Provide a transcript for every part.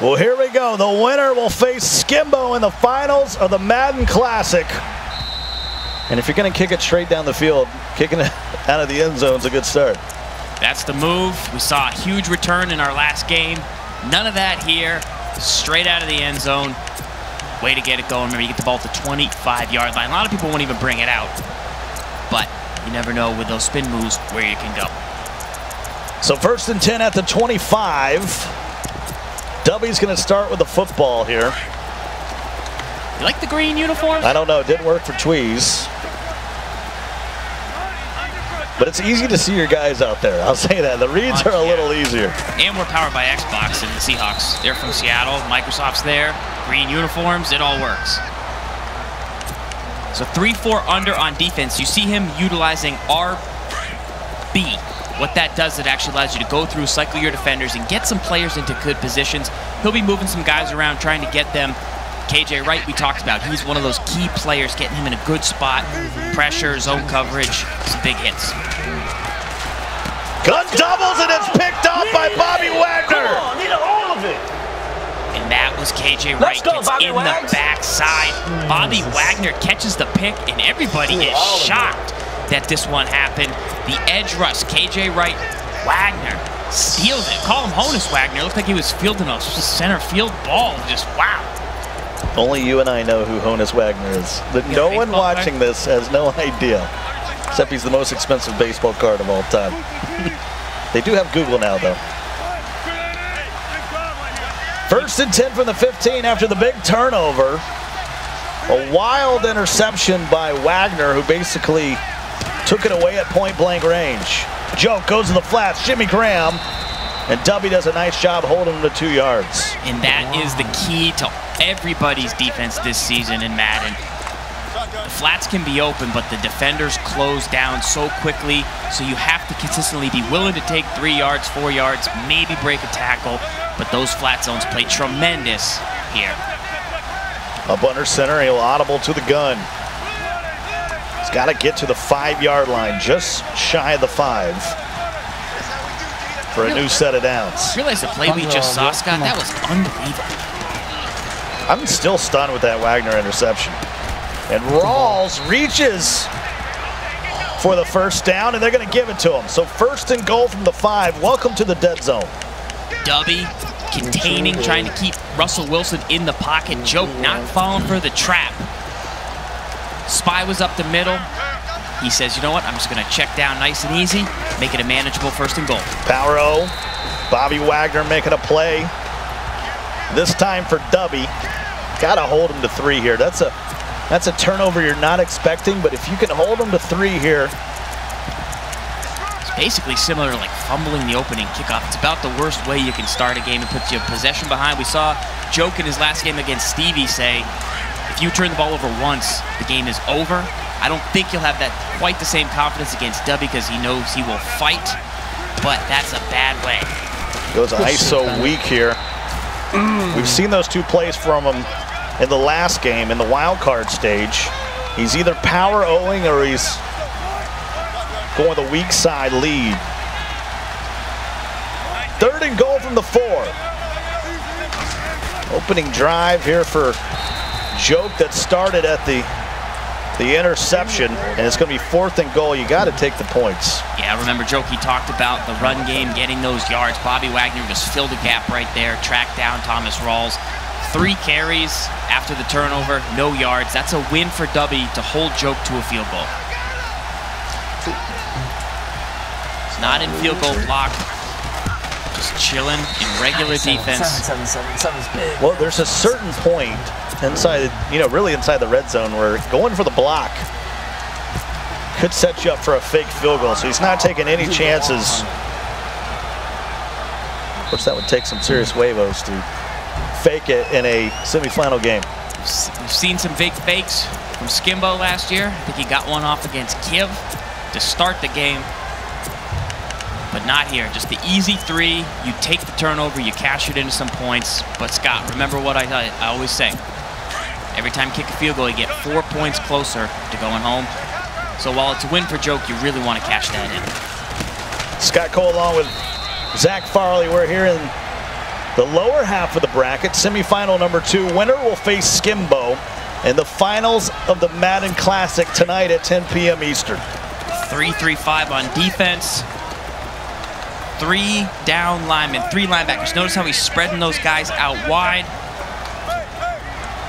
Well, here we go. The winner will face Skimbo in the finals of the Madden Classic. And if you're going to kick it straight down the field, kicking it out of the end zone is a good start. That's the move. We saw a huge return in our last game. None of that here. Straight out of the end zone. Way to get it going. Remember, you get the ball at the 25-yard line. A lot of people won't even bring it out. But you never know with those spin moves where you can go. So first and 10 at the 25. Dubby's going to start with the football here. You like the green uniform? I don't know. It didn't work for Tweez. But it's easy to see your guys out there. I'll say that. The reads are a little easier. And we're powered by Xbox and the Seahawks. They're from Seattle. Microsoft's there. Green uniforms. It all works. So 3-4 under on defense. You see him utilizing RB. What that does, it actually allows you to go through, cycle your defenders, and get some players into good positions. He'll be moving some guys around, trying to get them. K.J. Wright, we talked about. He's one of those key players, getting him in a good spot. Pressure, zone coverage, some big hits. Gun doubles, and it's picked off by Bobby Wagner. Come on, need all of it. And that was K.J. Wright gets in the backside. Bobby Wagner catches the pick, and everybody is shocked that this one happened. The edge rush, K.J. Wright, Wagner steals it. Call him Honus Wagner. It looked like he was fielding a center field ball. Just wow. Only you and I know who Honus Wagner is. No one watching this has no idea, except he's the most expensive baseball card of all time. They do have Google now, though. First and 10 from the 15 after the big turnover. A wild interception by Wagner, who basically took it away at point-blank range. Joke goes to the flats. Jimmy Graham. And Dubby does a nice job holding him to 2 yards. And that is the key to everybody's defense this season in Madden. The flats can be open, but the defenders close down so quickly, so you have to consistently be willing to take 3 yards, 4 yards, maybe break a tackle, but those flat zones play tremendous here. Up under center, he'll audible to the gun. He's got to get to the 5-yard line, just shy of the 5. For a new set of downs. Realize the play we just saw, Scott? That was unbelievable. I'm still stunned with that Wagner interception. And Rawls reaches for the first down, and they're going to give it to him. So first and goal from the 5. Welcome to the dead zone. Dubby containing, trying to keep Russell Wilson in the pocket. Joke not falling for the trap. Spy was up the middle. He says, you know what, I'm just going to check down nice and easy, make it a manageable first and goal. Power O, Bobby Wagner making a play. This time for Dubby. Got to hold him to 3 here. That's a turnover you're not expecting, but if you can hold him to 3 here. It's basically similar to like fumbling the opening kickoff. It's about the worst way you can start a game. It puts you in possession behind. We saw Joke in his last game against Stevie say, if you turn the ball over once, the game is over. I don't think you'll have that quite the same confidence against Dubby because he knows he will fight, but that's a bad way. Goes ISO weak here. We've seen those 2 plays from him in the last game in the wild card stage. He's either power O-ing or he's going the weak side lead. Third and goal from the 4. Opening drive here for Joke that started at the interception, and it's going to be fourth and goal. You got to take the points. Yeah, remember, Joke, he talked about the run game, getting those yards. Bobby Wagner just filled the gap right there, tracked down Thomas Rawls. 3 carries after the turnover, no yards. That's a win for Dubby to hold Joke to a field goal. It's not in field goal block. Just chilling in regular defense. Well, there's a certain point inside, you know, really inside the red zone where going for the block could set you up for a fake field goal. So he's not taking any chances. Of course, that would take some serious huevos to fake it in a semifinal game. We've seen some big fakes from Skimbo last year. I think he got one off against Kiv to start the game. But not here, just the easy 3. You take the turnover, you cash it into some points. But Scott, remember what I always say. Every time you kick a field goal, you get 4 points closer to going home. So while it's a win for Joke, you really want to cash that in. Scott Cole along with Zach Farley. We're here in the lower half of the bracket. Semifinal number 2 winner will face Skimbo in the finals of the Madden Classic tonight at 10 p.m. Eastern. 3-3-5 on defense. 3 down linemen, 3 linebackers. Notice how he's spreading those guys out wide.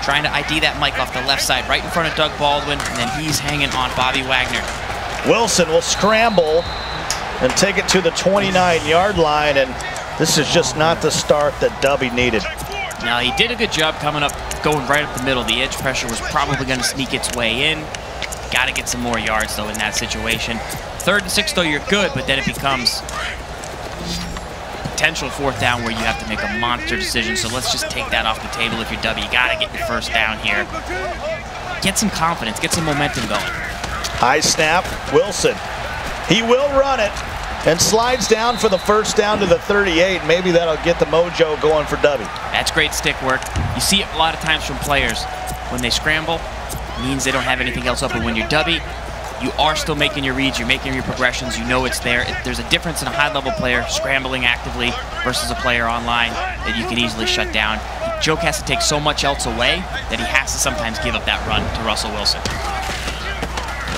Trying to ID that Mike off the left side, right in front of Doug Baldwin, and then he's hanging on Bobby Wagner. Wilson will scramble and take it to the 29-yard line, and this is just not the start that Dubby needed. Now, he did a good job coming up, going right up the middle. The edge pressure was probably going to sneak its way in. Got to get some more yards, though, in that situation. 3rd and 6, though, you're good, but then it becomes potential 4th down where you have to make a monster decision. So let's just take that off the table if you're Dubby. You got to get your 1st down here. Get some confidence. Get some momentum going. High snap. Wilson. He will run it and slides down for the 1st down to the 38. Maybe that'll get the mojo going for Dubby. That's great stick work. You see it a lot of times from players. When they scramble, it means they don't have anything else open. When you're Dubby, you are still making your reads. You're making your progressions. You know it's there. There's a difference in a high-level player scrambling actively versus a player online that you can easily shut down. Joke has to take so much else away that he has to sometimes give up that run to Russell Wilson.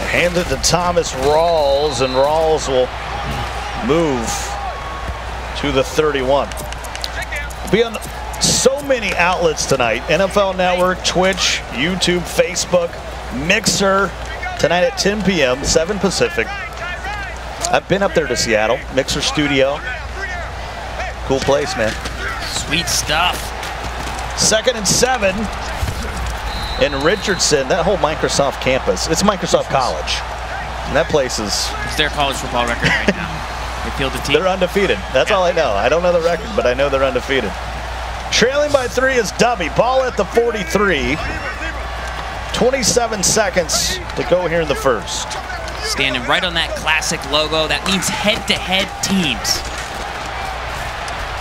Handed to Thomas Rawls, and Rawls will move to the 31. Be on so many outlets tonight. NFL Network, Twitch, YouTube, Facebook, Mixer. Tonight at 10 p.m., 7 Pacific. I've been up there to Seattle. Mixer Studio. Cool place, man. Sweet stuff. 2nd and 7. In Richardson, that whole Microsoft campus. It's Microsoft College. And that place is... It's their college football record right now. They field the team. They're undefeated. That's all I know. I don't know the record, but I know they're undefeated. Trailing by 3 is Dubby. Ball at the 43. 27 seconds to go here in the 1st. Standing right on that classic logo. That means head-to-head teams.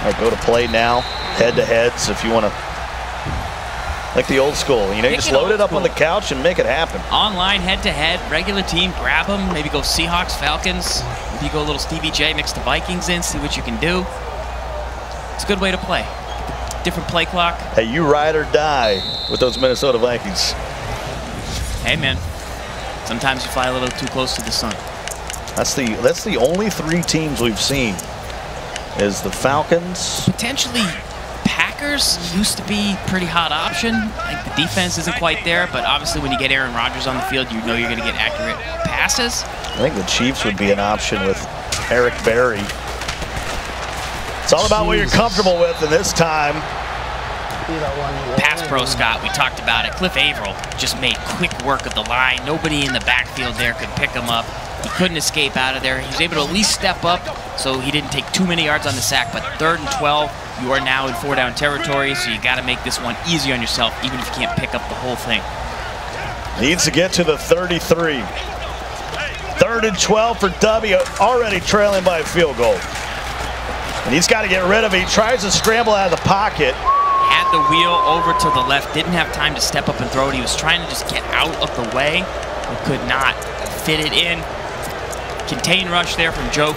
All right, go to play now. Head-to-heads if you want to... Like the old school, you know, you just load it up on the couch and make it happen. Online, head-to-head, regular team, grab them, maybe go Seahawks, Falcons. Maybe you go a little Stevie J, mix the Vikings in, see what you can do. It's a good way to play. Different play clock. Hey, you ride or die with those Minnesota Vikings. Hey, man. Sometimes you fly a little too close to the sun. That's the only 3 teams we've seen is the Falcons. Potentially... used to be pretty hot option. Like the defense isn't quite there, but obviously when you get Aaron Rodgers on the field, you know you're going to get accurate passes. I think the Chiefs would be an option with Eric Berry. It's all about what you're comfortable with, and this time... Pass pro, Scott, we talked about it. Cliff Avril just made quick work of the line. Nobody in the backfield there could pick him up. He couldn't escape out of there. He was able to at least step up, so he didn't take too many yards on the sack, but 3rd and 12, you are now in 4-down territory, so you got to make this one easy on yourself, even if you can't pick up the whole thing. Needs to get to the 33. 3rd and 12 for W, already trailing by a field goal. And he's got to get rid of it. He tries to scramble out of the pocket. Had the wheel over to the left, didn't have time to step up and throw it. He was trying to just get out of the way, but could not fit it in. Contain rush there from Joke,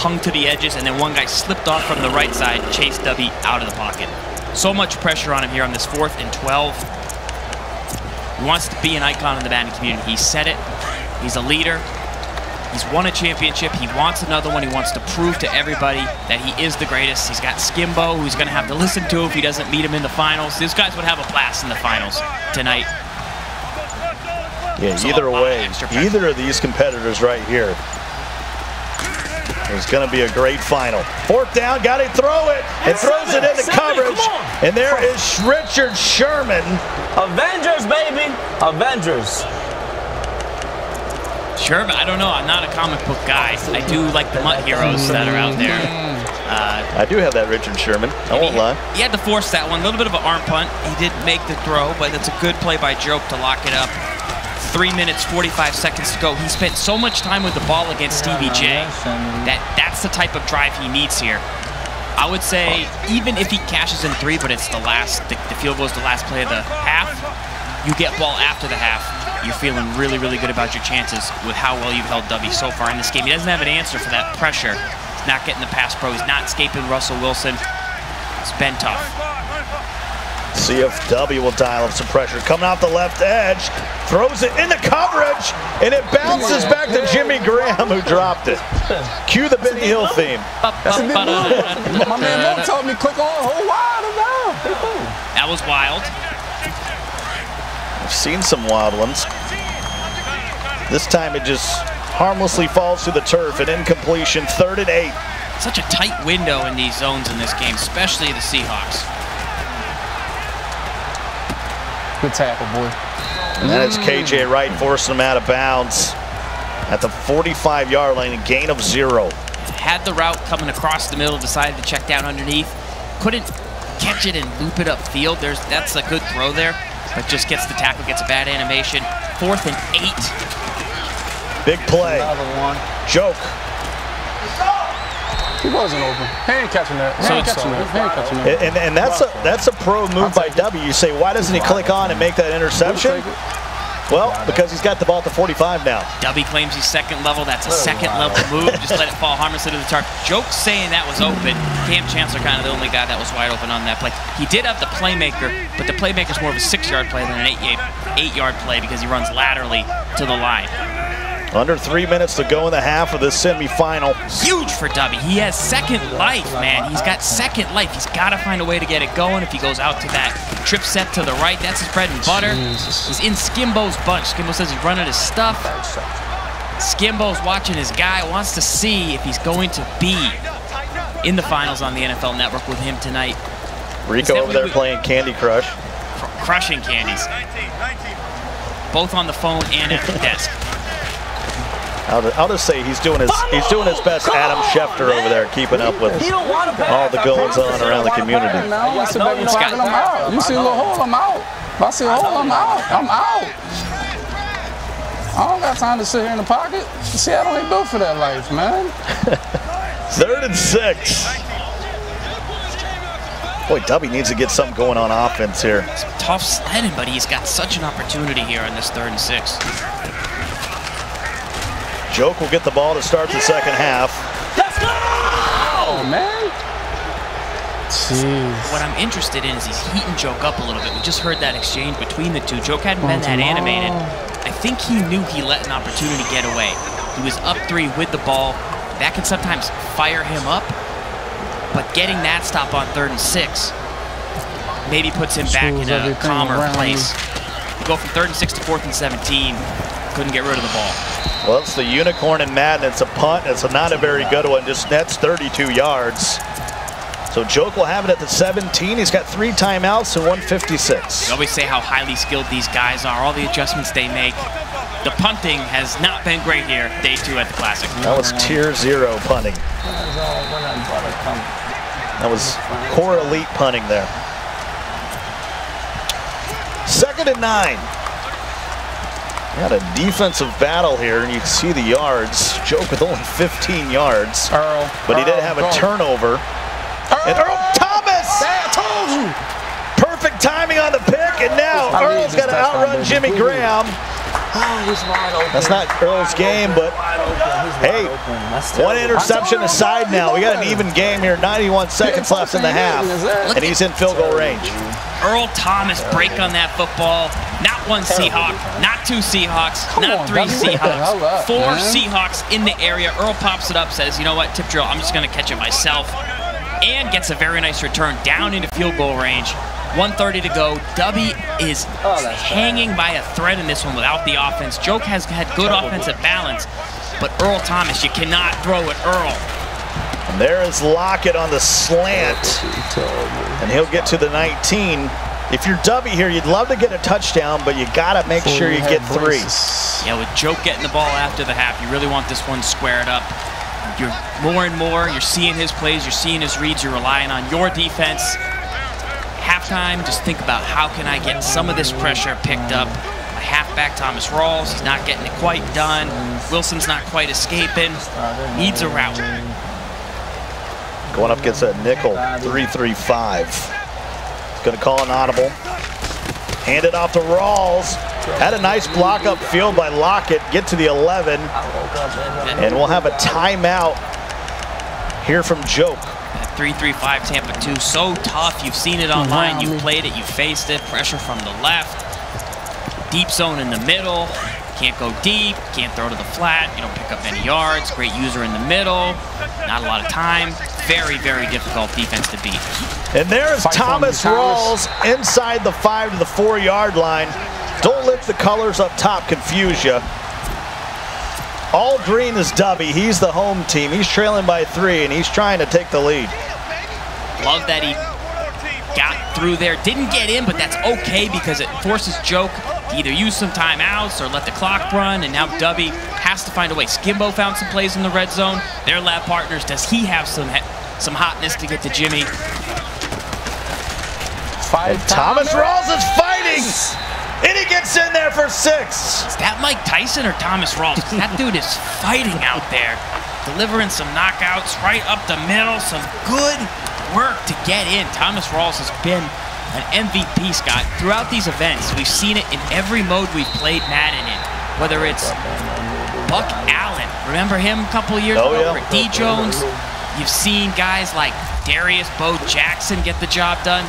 hung to the edges, and then one guy slipped off from the right side, chased Dubby out of the pocket. So much pressure on him here on this 4th and 12. He wants to be an icon in the Madden community. He said it. He's a leader. He's won a championship. He wants another one. He wants to prove to everybody that he is the greatest. He's got Skimbo, who he's going to have to listen to if he doesn't meet him in the finals. These guys would have a blast in the finals tonight. Yeah, either way, either of these competitors right here, it's going to be a great final. 4th down, got to throw it. And throws it into coverage. And there is Richard Sherman. Avengers, baby. Avengers. Sherman, I don't know. I'm not a comic book guy. I do like the Mutt heroes that are out there. I do have that Richard Sherman. I won't lie. He had to force that one. A little bit of an arm punt. He didn't make the throw, but it's a good play by Joke to lock it up. 3 minutes, 45 seconds to go. He spent so much time with the ball against Stevie J that's the type of drive he needs here. I would say even if he cashes in 3, but it's the last, the field goal is the last play of the half, you get ball after the half, you're feeling really, really good about your chances with how well you've held Dubby so far in this game. He doesn't have an answer for that pressure. He's not getting the pass pro. He's not escaping Russell Wilson. It's been tough. CFW will dial up some pressure. Coming out the left edge, throws it into coverage, and it bounces back to Jimmy Graham, who dropped it. Cue the Benny Hill theme. That's a big move. My man Mo told me click on whole wide around. That was wild. I've seen some wild ones. This time it just harmlessly falls to the turf, an incompletion, 3rd and 8. Such a tight window in these zones in this game, especially the Seahawks. Good tackle, boy. And then it's K.J. Wright forcing him out of bounds at the 45-yard line, a gain of 0. Had the route coming across the middle, decided to check down underneath. Couldn't catch it and loop it upfield. That's a good throw there, but just gets the tackle, gets a bad animation. 4th and 8. Big play. Another one. Joke. He wasn't open. He ain't catching that. He ain't catching that. He ain't catching that. And that's a pro move by W. You say, why doesn't he click on and make that interception? Well, because he's got the ball at the 45 now. Dubby claims he's second level. That's a second level move. Just let it fall harmlessly to the target. Joke saying that was open. Cam Chancellor kind of the only guy that was wide open on that play. He did have the playmaker, but the playmaker's more of a 6-yard play than an 8-yard play because he runs laterally to the line. Under 3 minutes to go in the half of the semifinal. Huge for Dubby. He has second life, man. He's got second life. He's got to find a way to get it going. If he goes out to that trip set to the right, that's his bread and butter. Jesus. He's in Skimbo's bunch. Skimbo says he's running his stuff. Skimbo's watching his guy, wants to see if he's going to be in the finals on the NFL Network with him tonight. Rico over there playing Candy Crush. Crushing candies. Both on the phone and at the desk. I'll just say he's doing his best Adam Schefter over there, keeping up with all the goings-on around the community. You see a little hole, I'm out. If I see a hole, I'm out. I'm out. I don't got time to sit here in the pocket. Seattle ain't built for that life, man. 3rd and 6. Boy, Dubby needs to get something going on offense here. It's tough sledding, but he's got such an opportunity here on this 3rd and 6. Joke will get the ball to start the second half. Let's go! Oh, man. Jeez. What I'm interested in is he's heating Joke up a little bit. We just heard that exchange between the two. Joke hadn't been that animated. I think he knew he let an opportunity get away. He was up 3 with the ball. That can sometimes fire him up, but getting that stop on 3rd and 6 maybe puts him back in a calmer place. We go from 3rd and 6 to 4th and 17. Couldn't get rid of the ball. Well, it's the unicorn in Madden. It's a punt. It's not a very good one. Just nets 32 yards. So Joke will have it at the 17. He's got 3 timeouts and 156. You always say how highly skilled these guys are, all the adjustments they make. The punting has not been great here, day 2 at the Classic. That was tier 0 punting. That was core elite punting there. 2nd and 9. Got a defensive battle here, and you can see the yards. Joke with only 15 yards, but he did have a turnover. And Earl Thomas! I told you! Perfect timing on the pick, and now Earl's got to outrun Jimmy Graham. Oh, he's wide open. That's not Earl's game, but hey, one interception aside now. We got an even game here, 91 seconds left in the half, and he's in field goal range. Earl Thomas break on that football. Not 1 Seahawk, not 2 Seahawks, not 3 Seahawks. 4 Seahawks in the area. Earl pops it up, says, you know what, tip drill, I'm just going to catch it myself. And gets a very nice return down into field goal range. 1:30 to go. Dubby is hanging by a thread in this one without the offense. Joke has had good offensive balance, but Earl Thomas, you cannot throw at Earl. And there is Lockett on the slant, and he'll get to the 19. If you're Dubby here, you'd love to get a touchdown, but you got to make sure you get 3. Yeah, with Joke getting the ball after the half, you really want this one squared up. You're more and more, you're seeing his plays, you're seeing his reads, you're relying on your defense. Halftime, just think about how can I get some of this pressure picked up. My halfback, Thomas Rawls, he's not getting it quite done. Wilson's not quite escaping. Needs a route. Going up gets a nickel, 3-3-5. He's going to call an audible. Hand it off to Rawls. Had a nice block up field by Lockett. Get to the 11. And we'll have a timeout here from Joke. 3-3-5 Tampa 2. So tough. You've seen it online. Wow. You played it. You faced it. Pressure from the left. Deep zone in the middle. Can't go deep. Can't throw to the flat. You don't pick up any yards. Great user in the middle. Not a lot of time. Very, very difficult defense to beat. And there's Thomas Rawls inside the 5 to the 4-yard line. Don't let the colors up top confuse you. All green is Dubby. He's the home team. He's trailing by 3, and he's trying to take the lead. Love that he got through there. Didn't get in, but that's okay because it forces Joke to either use some timeouts or let the clock run, and now Dubby has to find a way. Skimbo found some plays in the red zone. Their lab partners. Does he have some hotness to get to Jimmy? Thomas Rawls is fighting! And he gets in there for 6. Is that Mike Tyson or Thomas Rawls? That dude is fighting out there. Delivering some knockouts right up the middle. Some good work to get in. Thomas Rawls has been an MVP, Scott. Throughout these events, we've seen it in every mode we've played Madden in. Whether it's Buck Allen. Remember him a couple years ago? Yeah. D. Jones. You've seen guys like Darius Bo Jackson get the job done.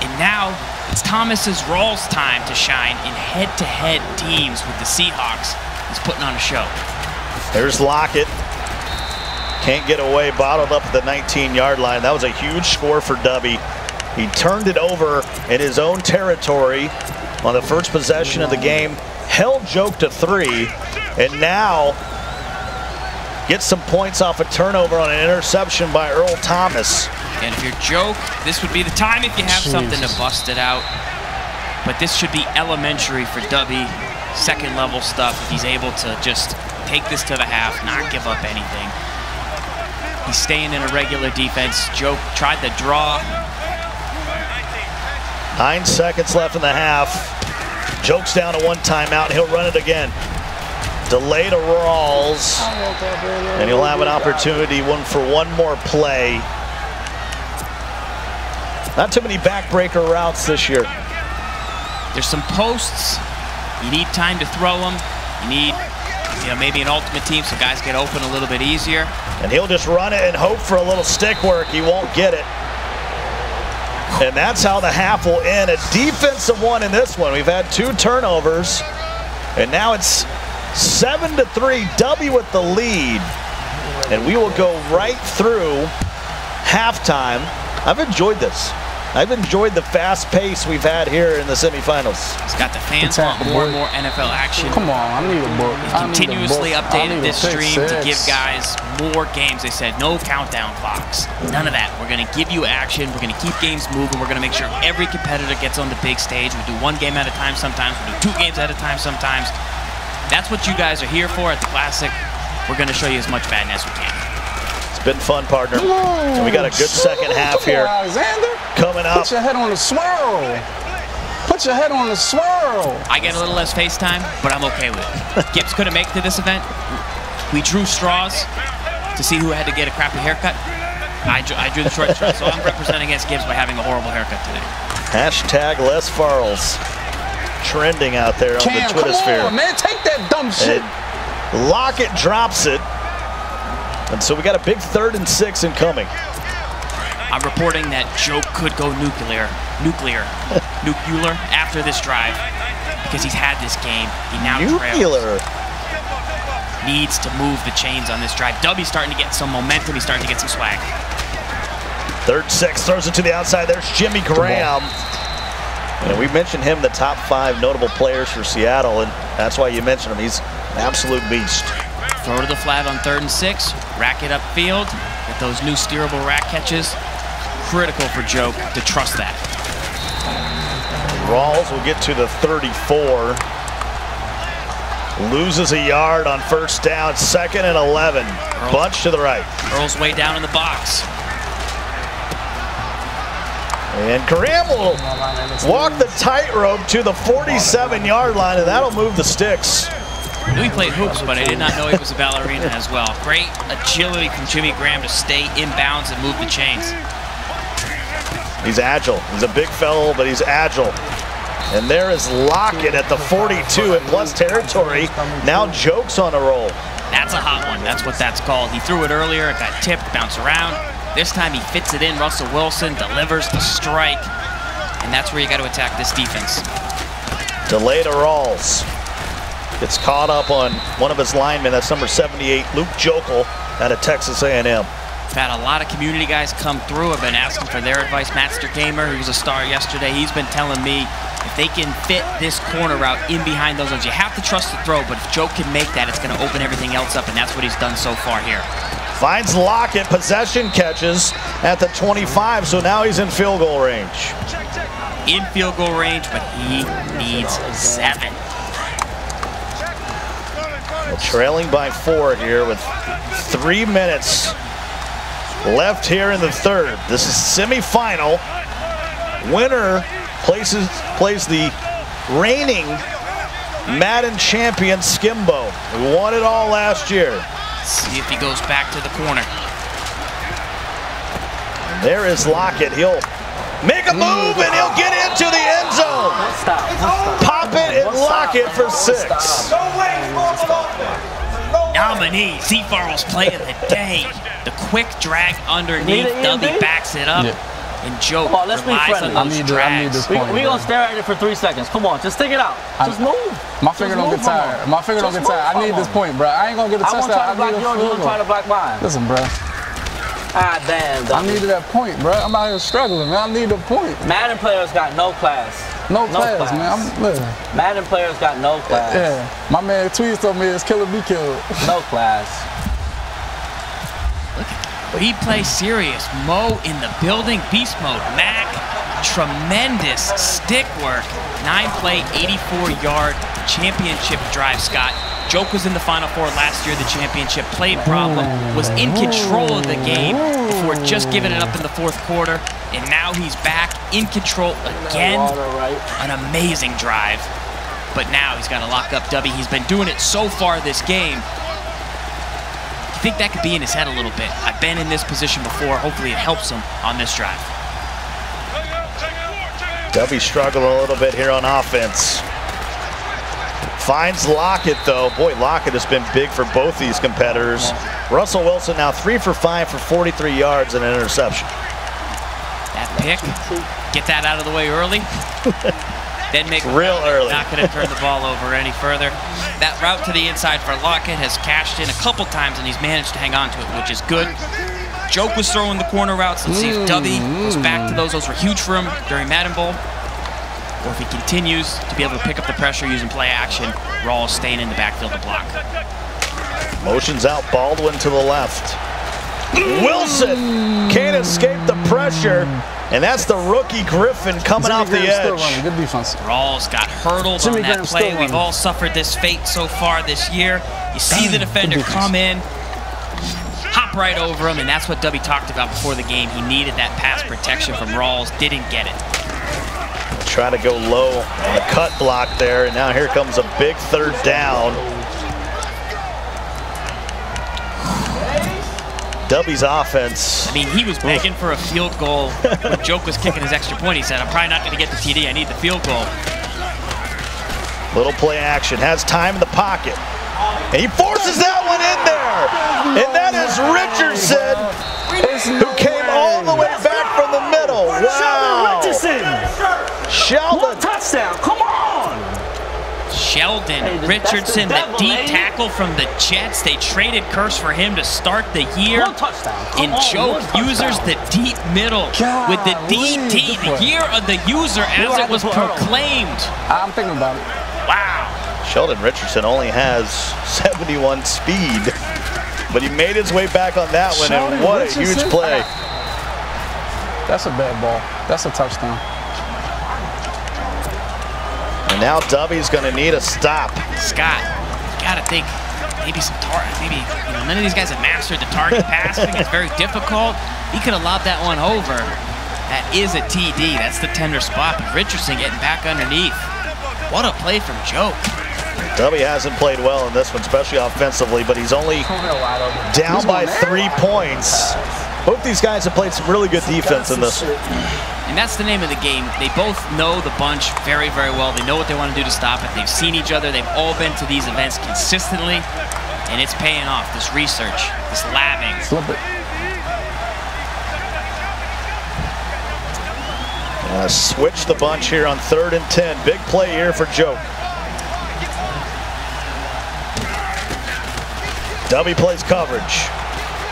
And now it's Thomas's Rawls' time to shine in head-to-head teams with the Seahawks. He's putting on a show. There's Lockett. Can't get away, bottled up at the 19-yard line. That was a huge score for Dubby. He turned it over in his own territory on the first possession of the game. Held Joke to 3, and now gets some points off a turnover on an interception by Earl Thomas. And if you're Joke, this would be the time if you have something to bust it out. But this should be elementary for Dubby. Second level stuff. If he's able to just take this to the half, not give up anything. He's staying in a regular defense. Joke tried the draw. 9 seconds left in the half. Joke's down to 1 timeout. He'll run it again. Delay to Rawls. And he'll have an opportunity for 1 more play. Not too many backbreaker routes this year. There's some posts. You need time to throw them. You need, maybe an ultimate team so guys get open a little bit easier. And he'll just run it and hope for a little stick work. He won't get it. And that's how the half will end. A defensive one in this one. We've had 2 turnovers. And now it's 7-3. Dubby with the lead. And we will go right through halftime. I've enjoyed this. I've enjoyed the fast pace we've had here in the semifinals. It's got the fans want more and more NFL action. Come on, I need a book. I continuously updated this stream to give guys more games. They said no countdown clocks, none of that. We're going to give you action. We're going to keep games moving. We're going to make sure every competitor gets on the big stage. We do 1 game at a time sometimes. We do 2 games at a time sometimes. That's what you guys are here for at the Classic. We're going to show you as much Madden as we can. It's been fun, partner. And we got a good second half here. Alexander, coming up. Put your head on the swirl. Put your head on the swirl. I get a little less face time, but I'm okay with it. Gibbs couldn't make it to this event. We drew straws to see who had to get a crappy haircut. I drew the short straw, so I'm representing against Gibbs by having a horrible haircut today. # less Farrells trending out there on the Twitter sphere. Come on, man, take that dumb shit. Lockett drops it. And so we got a big 3rd and 6 incoming. I'm reporting that Joke could go nuclear after this drive because he's had this game. He now trails. Needs to move the chains on this drive. Dubby's starting to get some momentum. He's starting to get some swag. 3rd, 6, throws it to the outside. There's Jimmy Graham. And we mentioned him, the top 5 notable players for Seattle, and that's why you mentioned him. He's an absolute beast. Throw to the flat on 3rd and 6. Rack it upfield with those new steerable rack catches. Critical for Joke to trust that. Rawls will get to the 34. Loses a yard on first down. 2nd and 11. Bunch to the right. Earl's way down in the box. And Graham will walk the tightrope to the 47-yard line, and that'll move the sticks. I knew he played hoops, but I did not know he was a ballerina as well. Great agility from Jimmy Graham to stay inbounds and move the chains. He's agile. He's a big fellow, but he's agile. And there is Lockett at the 42 in plus territory. Now Joke's on a roll. That's a hot one. That's what that's called. He threw it earlier. It got tipped, bounced around. This time he fits it in. Russell Wilson delivers the strike. And that's where you got to attack this defense. Delay to Rawls. Gets caught up on one of his linemen. That's number 78, Luke Jokel, out of Texas A&M. Had a lot of community guys come through. I've been asking for their advice. Master Gamer, who was a star yesterday, he's been telling me if they can fit this corner route in behind those ones, you have to trust the throw, but if Joe can make that, it's going to open everything else up, and that's what he's done so far here. Finds Lockett, possession catches at the 25, so now he's in field goal range. In field goal range, but he needs 7. Well, trailing by 4 here with 3 minutes left here in the third. This is semifinal. Winner plays the reigning Madden champion Skimbo, who won it all last year. See if he goes back to the corner. And there is Lockett. He'll make a move and he'll get into the end zone. Pop it and Lockett for 6. Nominee Z Farrell's play of the day. The quick drag underneath. Dubby backs it up. Yeah. And Joe relies on those drags. We're going to stare at it for 3 seconds. Come on, just take it out. Just move. My finger don't get tired. My finger don't get tired. I need this point, bro. I ain't going to get a touchdown. I want to try to block yours. You want to try to block mine. Listen, bro. Ah, damn, Dubby. I needed that point, bro. I'm out here struggling, man. I need a point. Madden players got no class. No class, man. Madden players got no class. Yeah. My man Tweez told me it's kill or be killed. No class. But he plays serious. Mo in the building, beast mode. Mac, tremendous stick work. 9-play, 84-yard championship drive, Scott. Joke was in the Final Four last year. The championship play problem was in control of the game before just giving it up in the fourth quarter. And now he's back in control again. An amazing drive. But now he's got to lock up Dubby. He's been doing it so far this game. I think that could be in his head a little bit. I've been in this position before. Hopefully it helps him on this drive. Dubby struggled a little bit here on offense. Finds Lockett though. Boy, Lockett has been big for both these competitors. Russell Wilson now 3 for 5 for 43 yards and an interception. That pick, get that out of the way early. Then make real early. Not going to turn the ball over any further. That route to the inside for Lockett has cashed in a couple times, and he's managed to hang on to it, which is good. Joke was throwing the corner routes. Let's see if Dubby goes back to those. Those were huge for him during Madden Bowl. Or if he continues to be able to pick up the pressure using play action, Rawls staying in the backfield to block. Motions out Baldwin to the left. Wilson can't escape the pressure, and that's the rookie Griffin coming off the edge. Good defense. Rawls got hurdled on that play. We've all suffered this fate so far this year. You see the defender come in, hop right over him, and that's what Dubby talked about before the game. He needed that pass protection from Rawls, didn't get it. Try to go low on the cut block there, and now here comes a big third down. Dubby's offense. I mean, he was begging for a field goal when Joke was kicking his extra point. He said, I'm probably not going to get the TD. I need the field goal. Little play action. Has time in the pocket. And he forces that one in there. And that is Richardson, who came all the way back from the middle. Wow. Sheldon. Touchdown. Come on. Sheldon Richardson, the D-tackle from the Jets. They traded Curse for him to start the year. And Joke uses the deep middle with the DT, the year of the user as it was proclaimed. I'm thinking about it. Wow. Sheldon Richardson only has 71 speed, but he made his way back on that one, and what a huge play. That's a bad ball. That's a touchdown. And now Dubby's going to need a stop. Scott, you got to think maybe some target. Maybe none of these guys have mastered the target passing. It's very difficult. He could have lobbed that one over. That is a TD. That's the tender spot. Richardson getting back underneath. What a play from Joe. Dubby hasn't played well in this one, especially offensively, but he's only down by 3 points. Both these guys have played some really good defense in this one. And that's the name of the game. They both know the bunch very, very well. They know what they want to do to stop it. They've seen each other. They've all been to these events consistently. And it's paying off, this research, this labbing. Flip it. Switch the bunch here on 3rd and 10. Big play here for Joke. Dubby plays coverage.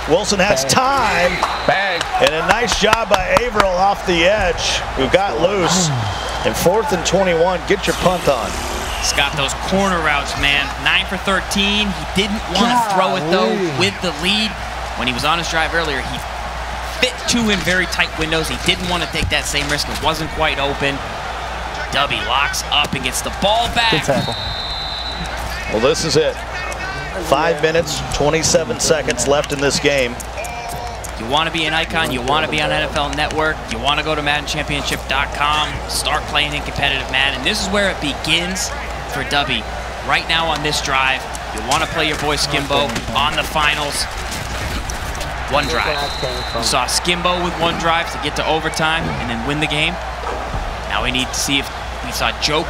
Wilson has time. Bang. And a nice job by Avril off the edge, who got loose. And 4th and 21, get your punt on. Scott, those corner routes, man. 9 for 13. He didn't want to throw it, though, with the lead. When he was on his drive earlier, he fit two in very tight windows. He didn't want to take that same risk. It wasn't quite open. Dubby locks up and gets the ball back. Good tackle. Well, this is it. 5 minutes, 27 seconds left in this game. You want to be an icon. You want to be on NFL Network. You want to go to MaddenChampionship.com. Start playing in competitive Madden. This is where it begins for Dubby. Right now on this drive, you want to play your boy Skimbo on the finals. One drive. We saw Skimbo with one drive to get to overtime and then win the game. Now we need to see if we saw Joke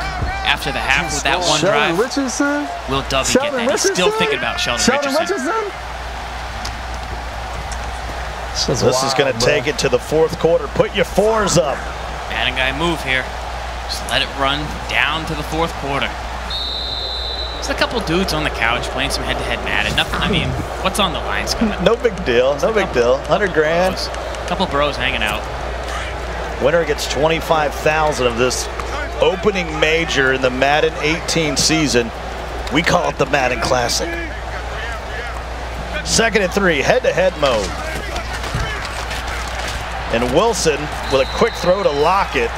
after the half with that one drive. Sheldon Richardson. Will Dubby get that? He's still thinking about Sheldon Richardson. This is going to take it to the fourth quarter. Put your fours up. Madden guy move here. Just let it run down to the fourth quarter. Just a couple dudes on the couch playing some head-to-head Madden. Nothing. I mean, what's on the line, Scott? No big deal. No big deal. 100 grand. A couple bros hanging out. Winner gets 25,000 of this opening major in the Madden 18 season. We call it the Madden Classic. 2nd and 3, head-to-head mode. And Wilson with a quick throw to Lockett.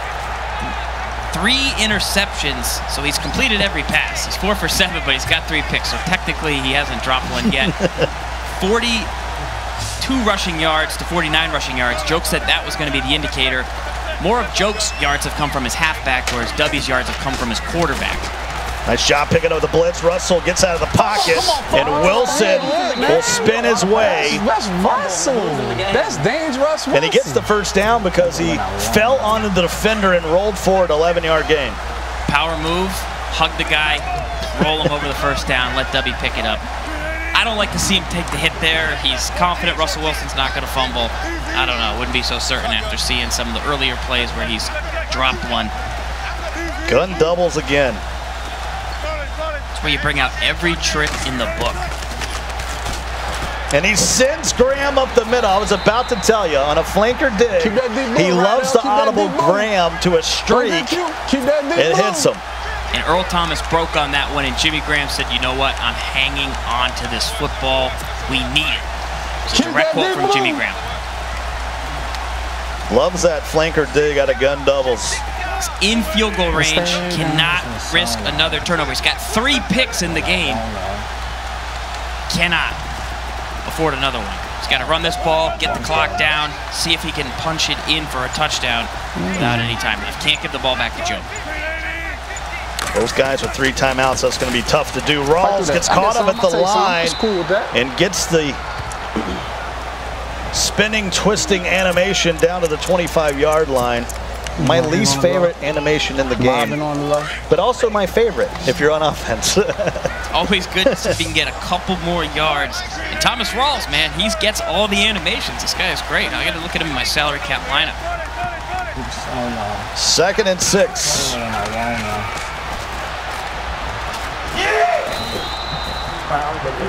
3 interceptions, so he's completed every pass. He's 4 for 7, but he's got 3 picks, so technically he hasn't dropped one yet. 42 rushing yards to 49 rushing yards. Joke said that was going to be the indicator. More of Joke's yards have come from his halfback, whereas Dubby's yards have come from his quarterback. Nice job picking up the blitz. Russell gets out of the pocket, and Wilson will spin his way. That's dangerous. And he gets the first down because he fell onto the defender and rolled forward. 11-yard gain. Power move, hug the guy, roll him over the first down, let Dubby pick it up. I don't like to see him take the hit there. He's confident Russell Wilson's not going to fumble. I don't know. Wouldn't be so certain after seeing some of the earlier plays where he's dropped one. Gun doubles again. Where you bring out every trick in the book. And he sends Graham up the middle. I was about to tell you, on a flanker dig, he loves the audible Graham to a streak. It hits him. And Earl Thomas broke on that one, and Jimmy Graham said, you know what, I'm hanging on to this football. We need it. It's a direct quote from Jimmy Graham. Loves that flanker dig out of gun doubles. In field goal range, cannot risk another turnover. He's got 3 picks in the game. Cannot afford another one. He's got to run this ball, get the clock down, see if he can punch it in for a touchdown without any time. He can't give the ball back to Joe. Those guys with 3 timeouts, that's going to be tough to do. Rawls gets caught up at the line and gets the spinning, twisting animation down to the 25-yard line. My least favorite animation in the game, but also my favorite if you're on offense. Always good to see if you can get a couple more yards. And Thomas Rawls, man, he gets all the animations. This guy is great. I got to look at him in my salary cap lineup. 2nd and 6.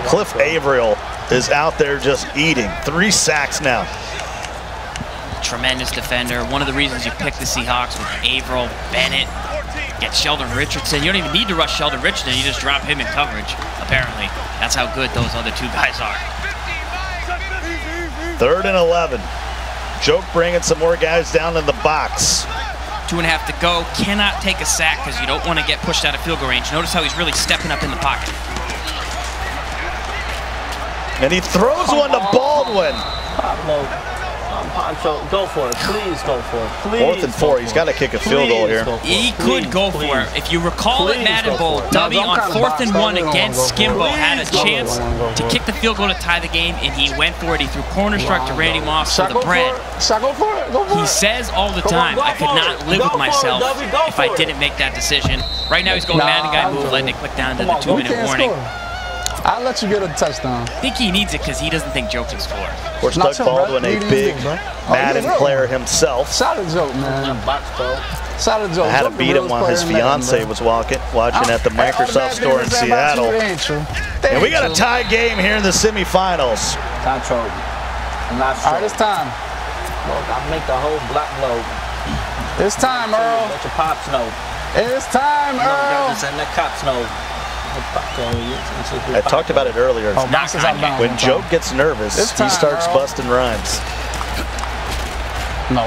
Cliff Avril is out there just eating. 3 sacks now. Tremendous defender. One of the reasons you pick the Seahawks with Avril, Bennett, get Sheldon Richardson. You don't even need to rush Sheldon Richardson. You just drop him in coverage, apparently. That's how good those other 2 guys are. 3rd and 11. Joke bringing some more guys down in the box. 2.5 to go. Cannot take a sack because you don't want to get pushed out of field goal range. Notice how he's really stepping up in the pocket. And he throws one to Baldwin. So go for it, please go for it. Please 4th and 4, he's got to kick a field goal here. He could go for it. If you recall at Madden Bowl, Dubby on 4th and 1 against Skimbo had a chance to kick the field goal to tie the game, and he went for it. He threw corner strike to Randy Moss for the bread. He says all the time, I could not live with myself if I didn't make that decision. Right now he's going Madden guy move, letting it click down to the 2-minute warning. I'll let you get a touchdown. I think he needs it because he doesn't think Joe can score. Of course, Doug Baldwin, a big Madden player himself. Shout out to Joe, man. Shout out to Joe. I had to beat him while his fiance was watching at the Microsoft store in Seattle. And we got a tie game here in the semifinals. Time trouble. All right, it's time. I'll make the whole block load. It's time, Earl. Let your pops know. It's time, Earl. Let the cops know. I talked about it earlier. When Joe gets nervous, he starts busting rhymes. No.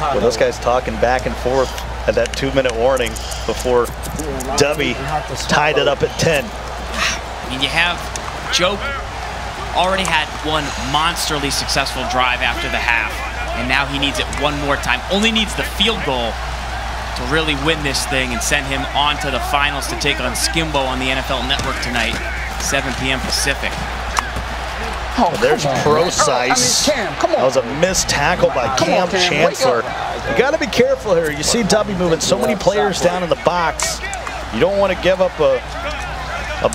Well, those guys talking back and forth at that 2-minute warning before Dubby tied it up at 10. I mean, you have Joe already had one monsterly successful drive after the half, and now he needs it one more time. Only needs the field goal to really win this thing and send him on to the finals to take on Skimbo on the NFL Network tonight, 7 p.m. Pacific. Oh, there's Procise. I mean, Cam, come on. That was a missed tackle by Cam Chancellor. You got to be careful here. You see Dubby moving so many players down in the box. You don't want to give up a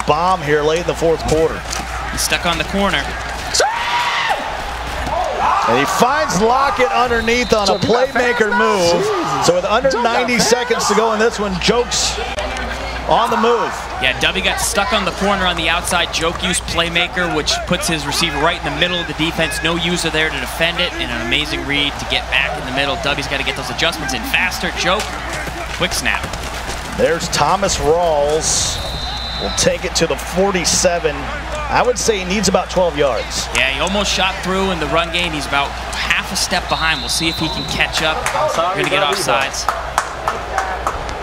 bomb here late in the fourth quarter. He's stuck on the corner. And he finds Lockett underneath on a playmaker move. So with under 90 seconds to go in this one, Joke's on the move. Yeah, Dubby got stuck on the corner on the outside. Joke used playmaker, which puts his receiver right in the middle of the defense. No user there to defend it, and an amazing read to get back in the middle. Dubby's got to get those adjustments in faster. Joke, quick snap. There's Thomas Rawls. We'll take it to the 47. I would say he needs about 12 yards. Yeah, he almost shot through in the run game. He's about half a step behind. We'll see if he can catch up. We're going to get offsides.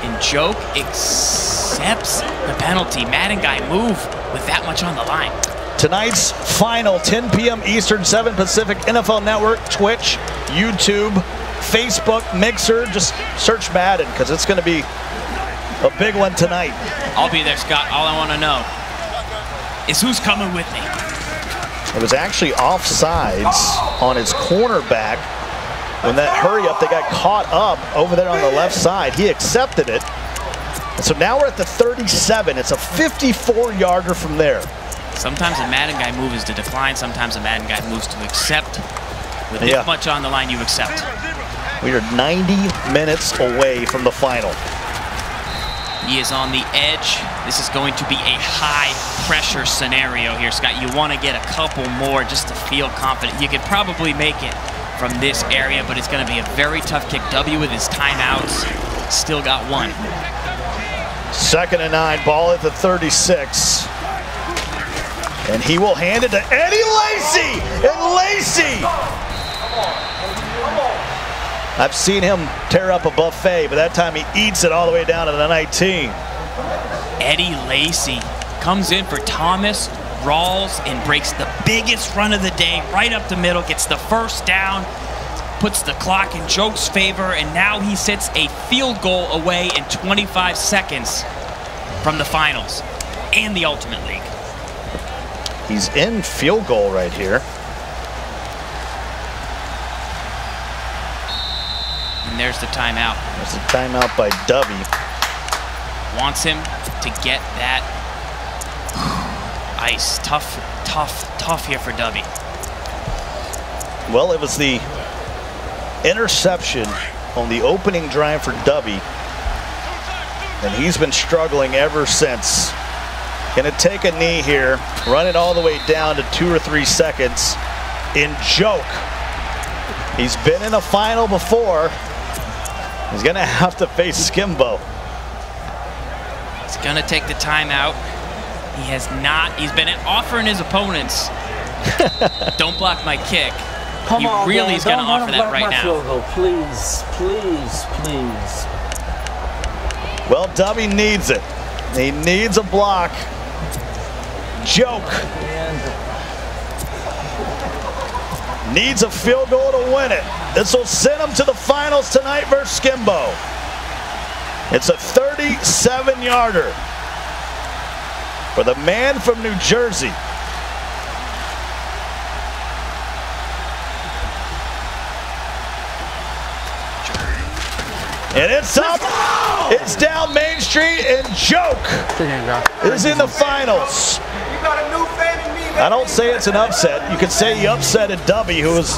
And Joke accepts the penalty. Madden guy move with that much on the line. Tonight's final, 10 p.m. Eastern, 7 Pacific, NFL Network, Twitch, YouTube, Facebook, Mixer. Just search Madden because it's going to be a big one tonight. I'll be there, Scott. All I want to know is who's coming with me. It was actually offsides on his cornerback. When that hurry up, they got caught up over there on the left side. He accepted it. So now we're at the 37. It's a 54-yarder from there. Sometimes a Madden guy move is to decline. Sometimes a Madden guy moves to accept. With this much on the line, you accept. We are 90 minutes away from the final. He is on the edge. This is going to be a high-pressure scenario here, Scott. You want to get a couple more just to feel confident. You could probably make it from this area, but it's going to be a very tough kick. W with his timeouts. Still got one. 2nd and 9, ball at the 36. And he will hand it to Eddie Lacy! And Lacy! I've seen him tear up a buffet, but that time he eats it all the way down to the 19. Eddie Lacy comes in for Thomas Rawls and breaks the biggest run of the day right up the middle, gets the first down, puts the clock in Joke's favor, and now he sits a field goal away in 25 seconds from the finals and the Ultimate League. He's in field goal right here. And there's the timeout. There's the timeout by Dubby. Wants him to get that ice. Tough here for Dubby. Well, it was the interception on the opening drive for Dubby, and he's been struggling ever since. Gonna take a knee here, run it all the way down to 2 or 3 seconds. In Joke, he's been in a final before. He's going to have to face Skimbo. He's going to take the timeout. He has not. He's been offering his opponents, don't block my kick. Come on, really man. Is going to offer that right now. Logo. Please, please, please. Well, Dubby needs it. He needs a block. Joke needs a field goal to win it. This will send him to the finals tonight versus Skimbo. It's a 37-yarder for the man from New Jersey. And it's up. It's down Main Street, and Joke is in the finals. I don't say it's an upset. You could say he upsetted Dubby, who is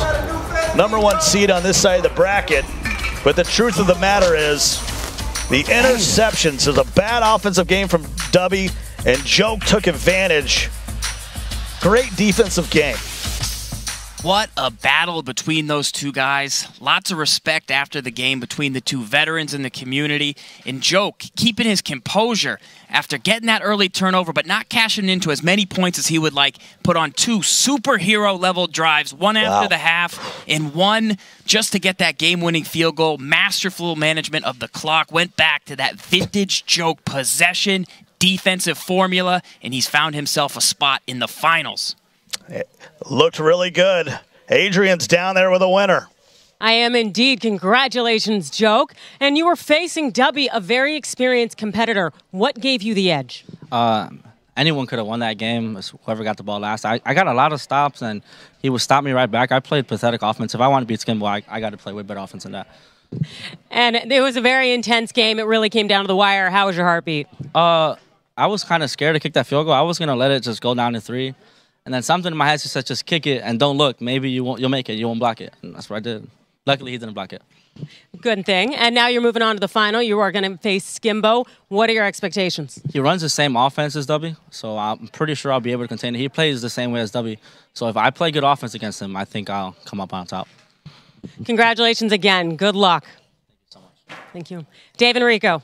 number one seed on this side of the bracket. But the truth of the matter is the interceptions is a bad offensive game from Dubby, and Joke took advantage. Great defensive game. What a battle between those two guys. Lots of respect after the game between the two veterans and the community. And Joke keeping his composure after getting that early turnover, but not cashing into as many points as he would like. Put on two superhero-level drives, one after the half and one just to get that game-winning field goal. Masterful management of the clock. Went back to that vintage Joke possession, defensive formula, and he's found himself a spot in the finals. It looked really good. Adrian's down there with a winner. I am indeed. Congratulations, Joke. And you were facing Dubby, a very experienced competitor. What gave you the edge? Anyone could have won that game, whoever got the ball last. I got a lot of stops, and he would stop me right back. I played pathetic offense. If I want to beat Skimbo, I got to play way better offense than that. And it was a very intense game. It really came down to the wire. How was your heartbeat? I was kind of scared to kick that field goal. I was going to let it just go down to 3. And then something in my head just said, just kick it and don't look. Maybe you'll make it. You won't block it. And that's what I did. Luckily, he didn't block it. Good thing. And now you're moving on to the final. You are going to face Skimbo. What are your expectations? He runs the same offense as Dubby, so I'm pretty sure I'll be able to contain it. He plays the same way as Dubby. So if I play good offense against him, I think I'll come up on top. Congratulations again. Good luck. Thank you so much. Thank you. Dave and Rico.